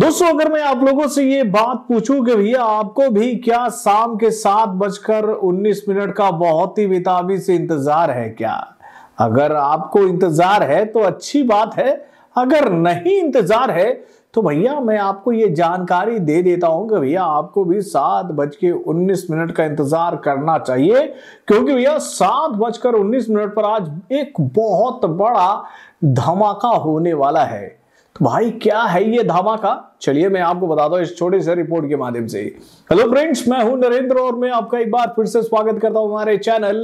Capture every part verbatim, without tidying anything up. दोस्तों अगर मैं आप लोगों से ये बात पूछूं कि भैया आपको भी क्या शाम के सात बजकर उन्नीस मिनट का बहुत ही बेताबी से इंतजार है क्या? अगर आपको इंतजार है तो अच्छी बात है, अगर नहीं इंतजार है तो भैया मैं आपको ये जानकारी दे देता हूं कि भैया आपको भी सात बज के उन्नीस मिनट का इंतजार करना चाहिए, क्योंकि भैया सात बजकर उन्नीस मिनट पर आज एक बहुत बड़ा धमाका होने वाला है। तो भाई क्या है ये धमाका, चलिए मैं आपको बता दूं इस छोटी सी रिपोर्ट के माध्यम से। हेलो फ्रेंड्स, मैं हूं नरेंद्र और मैं आपका एक बार फिर से स्वागत करता हूं हमारे चैनल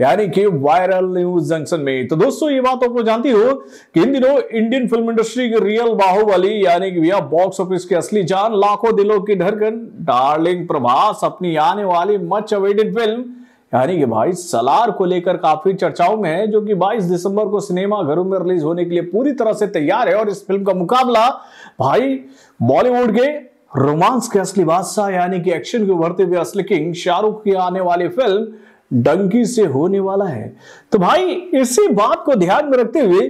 यानी कि वायरल न्यूज जंक्शन में। तो दोस्तों ये बात आप लोग जानती हो कि इन दिनों इंडियन फिल्म इंडस्ट्री की रियल बाहुबली यानी कि भैया बॉक्स ऑफिस की असली जान, लाखों दिलों की धड़कन डार्लिंग प्रभास अपनी आने वाली मच अवेटेड फिल्म यानी कि भाई सलार को लेकर काफी चर्चाओं में है, जो कि बाईस दिसंबर को सिनेमा घरों में रिलीज होने के लिए पूरी तरह से तैयार है। और इस फिल्म का मुकाबला भाई बॉलीवुड के रोमांस के असली बादशाह यानी कि एक्शन के उभरते हुए असली किंग शाहरुख की आने वाली फिल्म डंकी से होने वाला है। तो भाई इसी बात को ध्यान में रखते हुए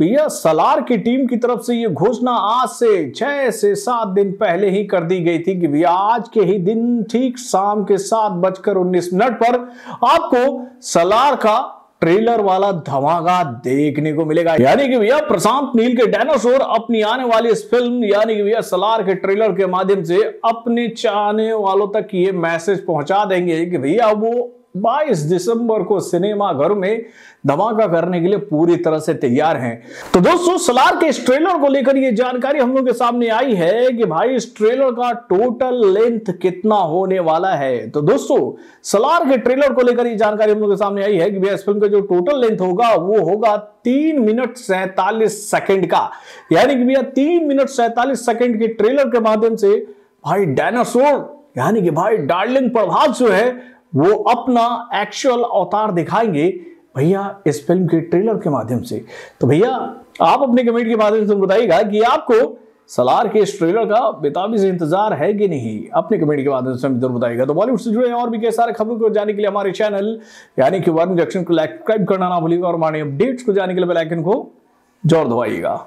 भैया सलार की टीम की तरफ से ये घोषणा आज से छह से सात दिन पहले ही कर दी गई थी कि भैया आज के ही दिन ठीक शाम के सात बजकर उन्नीस मिनट पर आपको सलार का ट्रेलर वाला धमाका देखने को मिलेगा। यानी कि भैया प्रशांत नील के डायनासोर अपनी आने वाली इस फिल्म यानी कि भैया सलार के ट्रेलर के माध्यम से अपने चाहने वालों तक ये मैसेज पहुंचा देंगे कि भैया वो बाईस दिसंबर को सिनेमा घर में धमाका करने के लिए पूरी तरह से तैयार हैं। तो दोस्तों सलार के इस ट्रेलर को लेकर यह जानकारी हम लोग के सामने आई है कि भाई इस ट्रेलर का टोटल लेंथ कितना होने वाला है। तो दोस्तों सलार के ट्रेलर को लेकर यह जानकारी हम लोग के सामने आई है कि भैया इस फिल्म का जो टोटल लेंथ होगा वो होगा तीन मिनट सैतालीस सेकेंड का। यानी कि भैया तीन मिनट सैतालीस सेकेंड के ट्रेलर के माध्यम से भाई डायनासोर यानी कि भाई डार्लिंग प्रभास जो है वो अपना एक्चुअल अवतार दिखाएंगे भैया इस फिल्म के ट्रेलर के माध्यम से। तो भैया आप अपने कमेंट के माध्यम से बताइएगा कि आपको सलार के इस ट्रेलर का बेताबी से इंतजार है कि नहीं, अपने कमेंट के माध्यम से जरूर बताइएगा। तो बॉलीवुड से जुड़े और भी कई सारे खबरों को जानने के लिए हमारे चैनल यानी कि वायरल न्यूज जंक्शन को सब्सक्राइब करना ना भूलिएगा और हमारे अपडेट्स को जानने के लिए बेल आइकन को जोर दबाइएगा।